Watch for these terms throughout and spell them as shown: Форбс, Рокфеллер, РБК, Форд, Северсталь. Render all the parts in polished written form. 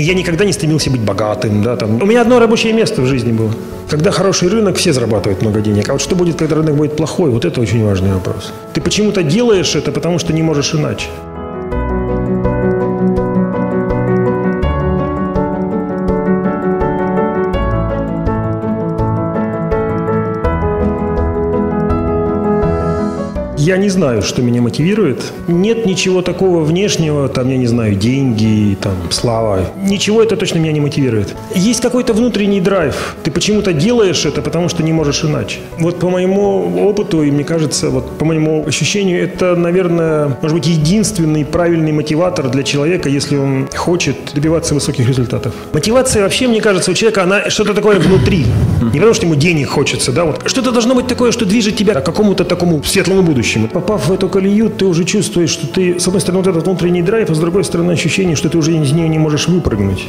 Я никогда не стремился быть богатым, да, там. У меня одно рабочее место в жизни было. Когда хороший рынок, все зарабатывают много денег. А вот что будет, когда рынок будет плохой, вот это очень важный вопрос. Ты почему-то делаешь это, потому что не можешь иначе. Я не знаю, что меня мотивирует. Нет ничего такого внешнего, там, я не знаю, деньги, там, слава. Ничего это точно меня не мотивирует. Есть какой-то внутренний драйв. Ты почему-то делаешь это, потому что не можешь иначе. Вот по моему опыту, и мне кажется, вот по моему ощущению, это, наверное, может быть, единственный правильный мотиватор для человека, если он хочет добиваться высоких результатов. Мотивация вообще, мне кажется, у человека, она что-то такое внутри. Не потому что ему денег хочется, да, вот. Что-то должно быть такое, что движет тебя к какому-то такому светлому будущему. Попав в эту колею, ты уже чувствуешь, что ты, с одной стороны, вот этот внутренний драйв, а с другой стороны, ощущение, что ты уже из нее не можешь выпрыгнуть,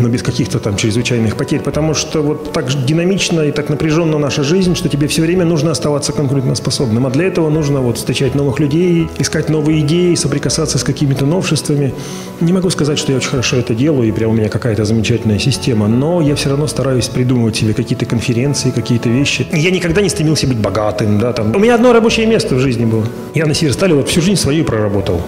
но без каких-то там чрезвычайных потерь, потому что вот так динамично и так напряженно наша жизнь, что тебе все время нужно оставаться конкурентоспособным, а для этого нужно вот встречать новых людей, искать новые идеи, соприкасаться с какими-то новшествами. Не могу сказать, что я очень хорошо это делаю, и прям у меня какая-то замечательная система, но я все равно стараюсь придумывать себе какие-то конференции, какие-то вещи. Я никогда не стремился быть богатым, да, там. У меня одно рабочее место в жизни было. Я на Северстале вот всю жизнь свою проработал.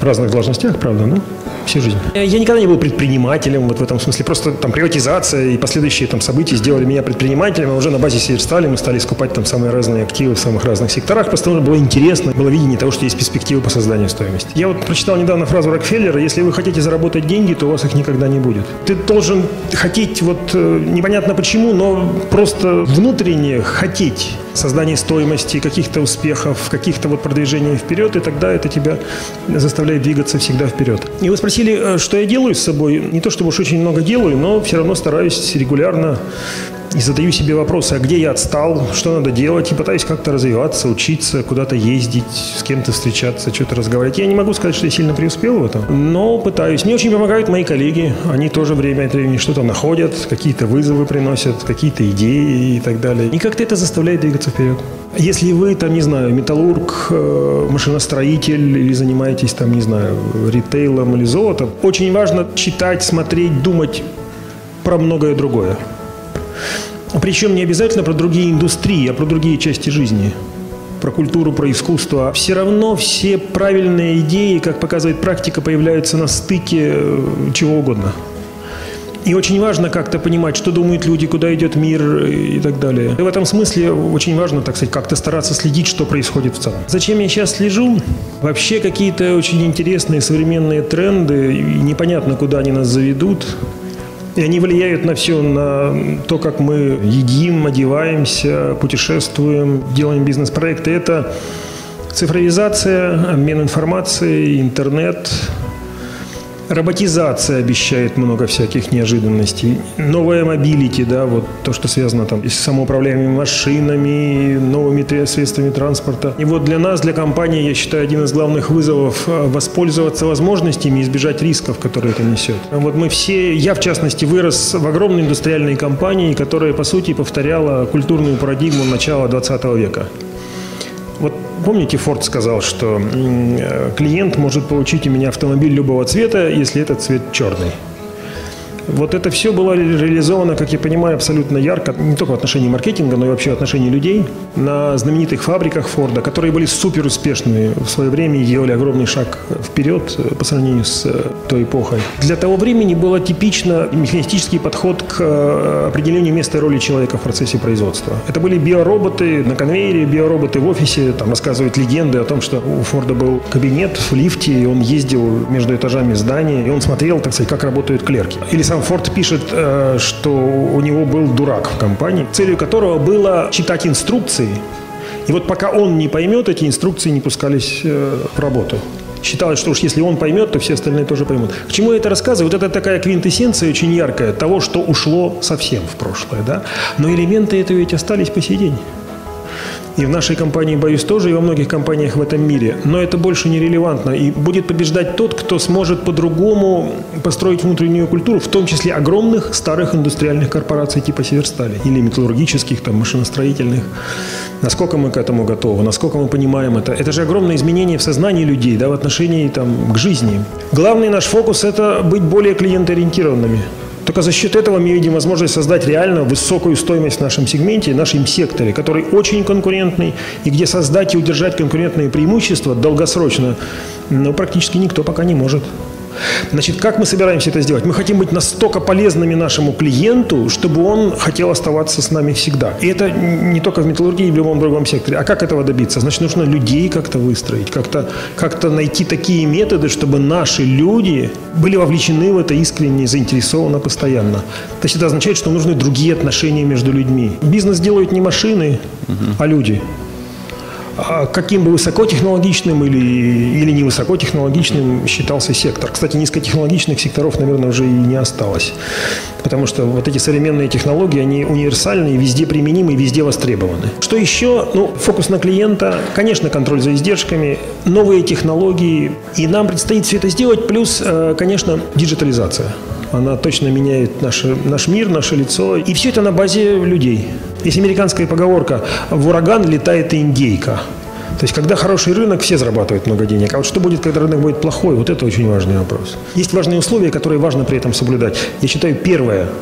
В разных должностях, правда, но всю жизнь. Я никогда не был предпринимателем, вот в этом смысле. Просто там приватизация и последующие там события сделали меня предпринимателем, а уже на базе Северстали мы стали скупать там самые разные активы в самых разных секторах, просто было интересно, было видение того, что есть перспективы по созданию стоимости. Я вот прочитал недавно фразу Рокфеллера: если вы хотите заработать деньги, то у вас их никогда не будет. Ты должен хотеть, вот непонятно почему, но просто внутренне хотеть создания стоимости, каких-то успехов, каких-то вот продвижений вперед, и тогда это тебя заставляет двигаться всегда вперед. И вы спросили, что я делаю с собой. Не то чтобы уж очень много делаю, но все равно стараюсь регулярно и задаю себе вопросы, а где я отстал, что надо делать, и пытаюсь как-то развиваться, учиться, куда-то ездить, с кем-то встречаться, что-то разговаривать. Я не могу сказать, что я сильно преуспел в этом, но пытаюсь. Мне очень помогают мои коллеги, они тоже время от времени что-то находят, какие-то вызовы приносят, какие-то идеи и так далее. И как-то это заставляет двигаться вперед. Если вы, там, не знаю, металлург, машиностроитель или занимаетесь, там, не знаю, ритейлом или золотом, очень важно читать, смотреть, думать про многое другое. Причем не обязательно про другие индустрии, а про другие части жизни, про культуру, про искусство. Все равно все правильные идеи, как показывает практика, появляются на стыке чего угодно. И очень важно как-то понимать, что думают люди, куда идет мир и так далее. И в этом смысле очень важно, так сказать, как-то стараться следить, что происходит в целом. Зачем я сейчас слежу? Вообще какие-то очень интересные современные тренды, непонятно, куда они нас заведут. И они влияют на все, на то, как мы едим, одеваемся, путешествуем, делаем бизнес-проекты. Это цифровизация, обмен информацией, интернет. Роботизация обещает много всяких неожиданностей. Новая мобилити, да, вот то, что связано там с самоуправляемыми машинами, новыми средствами транспорта. И вот для нас, для компании, я считаю, один из главных вызовов — воспользоваться возможностями и избежать рисков, которые это несет. Вот мы все, я в частности, вырос в огромной индустриальной компании, которая, по сути, повторяла культурную парадигму начала 20 века. Вот помните, Форд сказал, что клиент может получить у меня автомобиль любого цвета, если этот цвет черный. Вот это все было реализовано, как я понимаю, абсолютно ярко, не только в отношении маркетинга, но и вообще в отношении людей, на знаменитых фабриках Форда, которые были супер успешными в свое время и делали огромный шаг вперед по сравнению с той эпохой. Для того времени был типично механистический подход к определению места и роли человека в процессе производства. Это были биороботы на конвейере, биороботы в офисе. Там рассказывают легенды о том, что у Форда был кабинет в лифте, и он ездил между этажами здания, и он смотрел, так сказать, как работают клерки. Или сам Форд пишет, что у него был дурак в компании, целью которого было читать инструкции. И вот пока он не поймет, эти инструкции не пускались в работу. Считалось, что уж если он поймет, то все остальные тоже поймут. К чему я это рассказываю? Вот это такая квинтэссенция очень яркая того, что ушло совсем в прошлое. Да? Но элементы этого ведь остались по сей день. И в нашей компании, боюсь, тоже, и во многих компаниях в этом мире. Но это больше не релевантно. И будет побеждать тот, кто сможет по-другому построить внутреннюю культуру, в том числе огромных старых индустриальных корпораций типа Северстали или металлургических, там, машиностроительных. Насколько мы к этому готовы, насколько мы понимаем это. Это же огромное изменение в сознании людей, да, в отношении там, к жизни. Главный наш фокус – это быть более клиентоориентированными. Только за счет этого мы видим возможность создать реально высокую стоимость в нашем сегменте, в нашем секторе, который очень конкурентный, и где создать и удержать конкурентные преимущества долгосрочно, ну, практически никто пока не может. Значит, как мы собираемся это сделать? Мы хотим быть настолько полезными нашему клиенту, чтобы он хотел оставаться с нами всегда. И это не только в металлургии и в любом другом секторе. А как этого добиться? Значит, нужно людей как-то выстроить, как-то найти такие методы, чтобы наши люди были вовлечены в это искренне, заинтересованы постоянно. То есть это означает, что нужны другие отношения между людьми. Бизнес делают не машины, а люди. Каким бы высокотехнологичным или невысокотехнологичным считался сектор. Кстати, низкотехнологичных секторов, наверное, уже и не осталось. Потому что вот эти современные технологии, они универсальны, везде применимы, везде востребованы. Что еще? Ну, фокус на клиента, конечно, контроль за издержками, новые технологии. И нам предстоит все это сделать, плюс, конечно, диджитализация. Она точно меняет наш мир, наше лицо. И все это на базе людей. Есть американская поговорка «в ураган летает индейка». То есть, когда хороший рынок, все зарабатывают много денег. А вот что будет, когда рынок будет плохой? Вот это очень важный вопрос. Есть важные условия, которые важно при этом соблюдать. Я считаю, первое –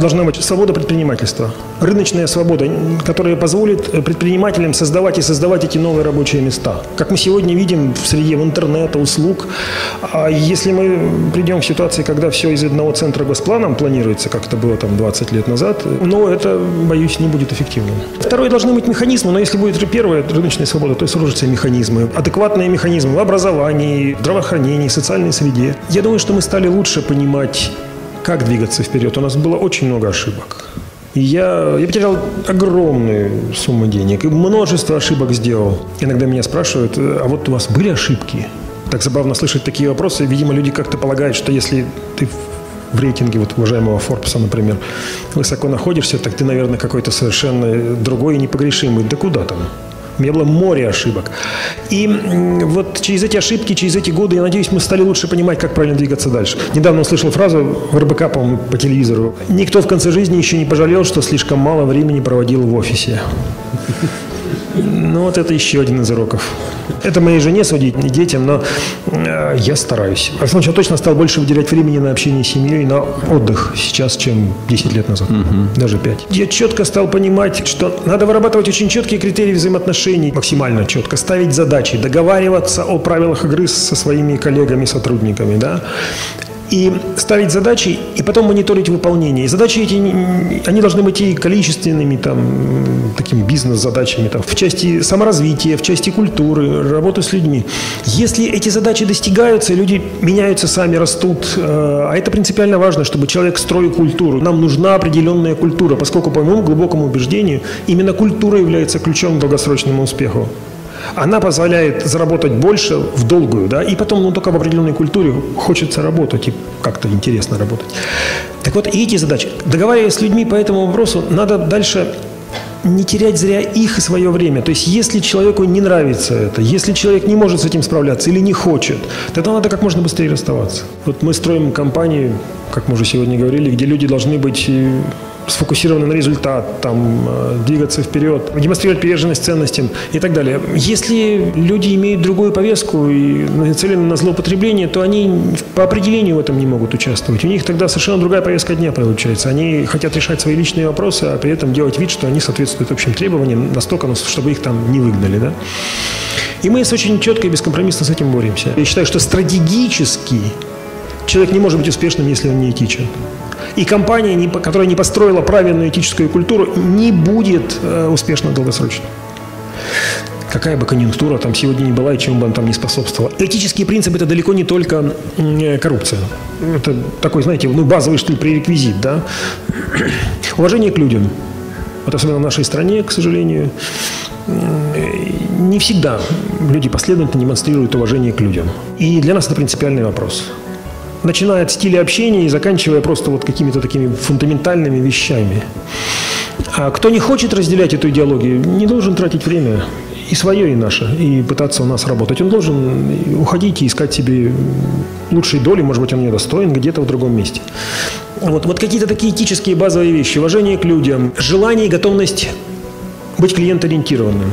должна быть свобода предпринимательства. Рыночная свобода, которая позволит предпринимателям создавать эти новые рабочие места. Как мы сегодня видим в среде интернета, услуг, если мы придем к ситуации, когда все из одного центра госпланом планируется, как это было там 20 лет назад, но это, боюсь, не будет эффективным. Второе, должны быть механизмы, но если будет первое, рыночная свобода, то сложатся механизмы, адекватные механизмы в образовании, здравоохранении, социальной среде. Я думаю, что мы стали лучше понимать, как двигаться вперед. У нас было очень много ошибок. Я потерял огромные суммы денег и множество ошибок сделал. Иногда меня спрашивают, а вот у вас были ошибки? Так забавно слышать такие вопросы. Видимо, люди как-то полагают, что если ты в рейтинге вот, уважаемого Форбса, например, высоко находишься, так ты, наверное, какой-то совершенно другой и непогрешимый. Да куда там? У меня было море ошибок. И вот через эти ошибки, через эти годы, я надеюсь, мы стали лучше понимать, как правильно двигаться дальше. Недавно услышал фразу в РБК, по-моему, по телевизору. Никто в конце жизни еще не пожалел, что слишком мало времени проводил в офисе. Ну вот это еще один из уроков. Это моей жене судить, не детям, но я стараюсь. В основном, я точно стал больше выделять времени на общение с семьей, на отдых сейчас, чем 10 лет назад, даже 5. Я четко стал понимать, что надо вырабатывать очень четкие критерии взаимоотношений, максимально четко, ставить задачи, договариваться о правилах игры со своими коллегами, сотрудниками, да. И ставить задачи, и потом мониторить выполнение. И задачи эти, они должны быть и количественными, там, такими бизнес-задачами, там, в части саморазвития, в части культуры, работы с людьми. Если эти задачи достигаются, люди меняются сами, растут. А это принципиально важно, чтобы человек строил культуру. Нам нужна определенная культура, поскольку, по моему глубокому убеждению, именно культура является ключом к долгосрочному успеху. Она позволяет заработать больше в долгую, да, и потом, ну, только в определенной культуре хочется работать и как-то интересно работать. Так вот, и эти задачи. Договариваясь с людьми по этому вопросу, надо дальше не терять зря их и свое время. То есть, если человеку не нравится это, если человек не может с этим справляться или не хочет, тогда надо как можно быстрее расставаться. Вот мы строим компанию, как мы уже сегодня говорили, где люди должны быть сфокусированы на результат, там, двигаться вперед, демонстрировать приверженность ценностям и так далее. Если люди имеют другую повестку и нацелены на злоупотребление, то они по определению в этом не могут участвовать. У них тогда совершенно другая повестка дня получается. Они хотят решать свои личные вопросы, а при этом делать вид, что они соответствуют общим требованиям настолько, чтобы их там не выгнали, да? И мы очень четко и бескомпромиссно с этим боремся. Я считаю, что стратегически человек не может быть успешным, если он не этичен. И компания, которая не построила правильную этическую культуру, не будет успешна долгосрочно. Какая бы конъюнктура там сегодня ни была и чему бы она там не способствовала. Этические принципы – это далеко не только коррупция. Это такой, знаете, ну, базовый, что ли, пререквизит, да? Уважение к людям. Вот особенно в нашей стране, к сожалению, не всегда люди последовательно демонстрируют уважение к людям. И для нас это принципиальный вопрос. Начиная от стиля общения и заканчивая просто вот какими-то такими фундаментальными вещами. А кто не хочет разделять эту идеологию, не должен тратить время и свое, и наше, и пытаться у нас работать. Он должен уходить и искать себе лучшие доли, может быть, он недостоин где-то в другом месте. Вот какие-то такие этические базовые вещи. Уважение к людям, желание и готовность быть клиент-ориентированным.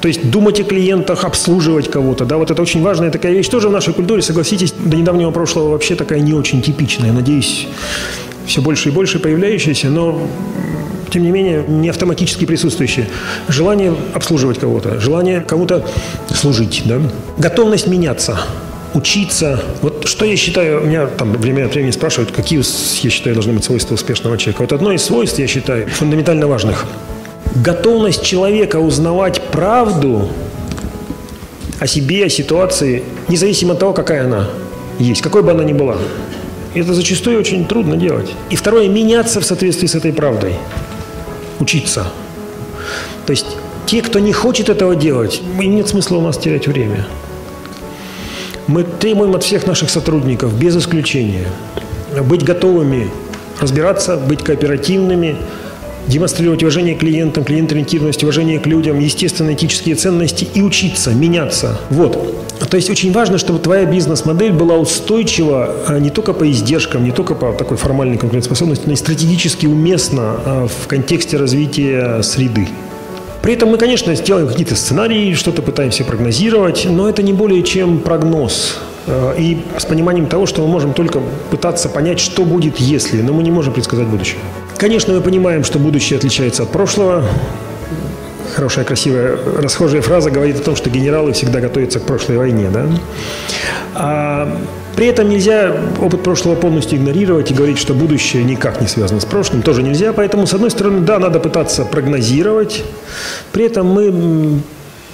То есть думать о клиентах, обслуживать кого-то. Да, вот это очень важная такая вещь. Тоже в нашей культуре, согласитесь, до недавнего прошлого вообще такая не очень типичная. Надеюсь, все больше и больше появляющаяся, но тем не менее не автоматически присутствующая. Желание обслуживать кого-то, желание кому-то служить. Да? Готовность меняться. Учиться. Вот что я считаю, меня там время от времени спрашивают, какие, я считаю, должны быть свойства успешного человека. Вот одно из свойств, я считаю, фундаментально важных. Готовность человека узнавать правду о себе, о ситуации, независимо от того, какая она есть, какой бы она ни была. Это зачастую очень трудно делать. И второе, меняться в соответствии с этой правдой. Учиться. То есть те, кто не хочет этого делать, им нет смысла у нас терять время. Мы требуем от всех наших сотрудников, без исключения, быть готовыми разбираться, быть кооперативными, демонстрировать уважение к клиентам, клиент-ориентированность, уважение к людям, естественно, этические ценности и учиться, меняться. Вот. То есть очень важно, чтобы твоя бизнес-модель была устойчива не только по издержкам, не только по такой формальной конкурентоспособности, но и стратегически уместна в контексте развития среды. При этом мы, конечно, сделаем какие-то сценарии, что-то пытаемся прогнозировать, но это не более чем прогноз. И с пониманием того, что мы можем только пытаться понять, что будет, если, но мы не можем предсказать будущее. Конечно, мы понимаем, что будущее отличается от прошлого. Хорошая, красивая, расхожая фраза говорит о том, что генералы всегда готовятся к прошлой войне. Да? При этом нельзя опыт прошлого полностью игнорировать и говорить, что будущее никак не связано с прошлым, тоже нельзя. Поэтому, с одной стороны, да, надо пытаться прогнозировать. При этом мы,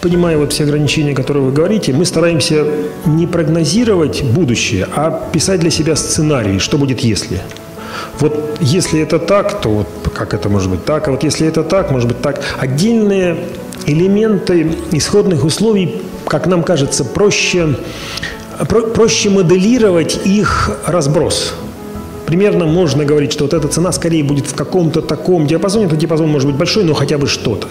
понимая вот все ограничения, которые вы говорите, мы стараемся не прогнозировать будущее, а писать для себя сценарий, что будет если. Вот если это так, то вот как это может быть так, а вот если это так, может быть так. Отдельные элементы исходных условий, как нам кажется, проще моделировать их разброс. Примерно можно говорить, что вот эта цена скорее будет в каком-то таком диапазоне. Этот диапазон может быть большой, но хотя бы что-то.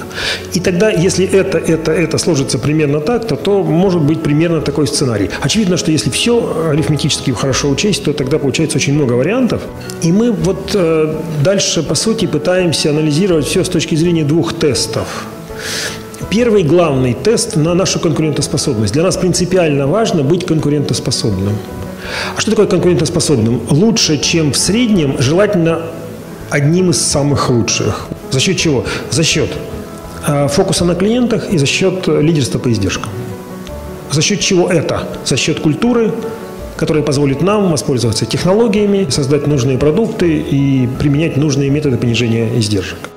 И тогда, если это сложится примерно так, то может быть примерно такой сценарий. Очевидно, что если все арифметически хорошо учесть, то тогда получается очень много вариантов. И мы вот дальше, по сути, пытаемся анализировать все с точки зрения двух тестов. Первый главный тест на нашу конкурентоспособность. Для нас принципиально важно быть конкурентоспособным. А что такое конкурентоспособным? Лучше, чем в среднем, желательно одним из самых лучших. За счет чего? За счет фокуса на клиентах и за счет лидерства по издержкам. За счет чего это? За счет культуры, которая позволит нам воспользоваться технологиями, создать нужные продукты и применять нужные методы понижения издержек.